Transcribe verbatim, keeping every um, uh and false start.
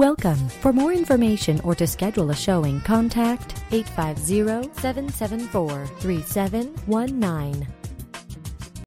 Welcome. For more information or to schedule a showing, contact eight five zero, seven seven four, three seven one nine.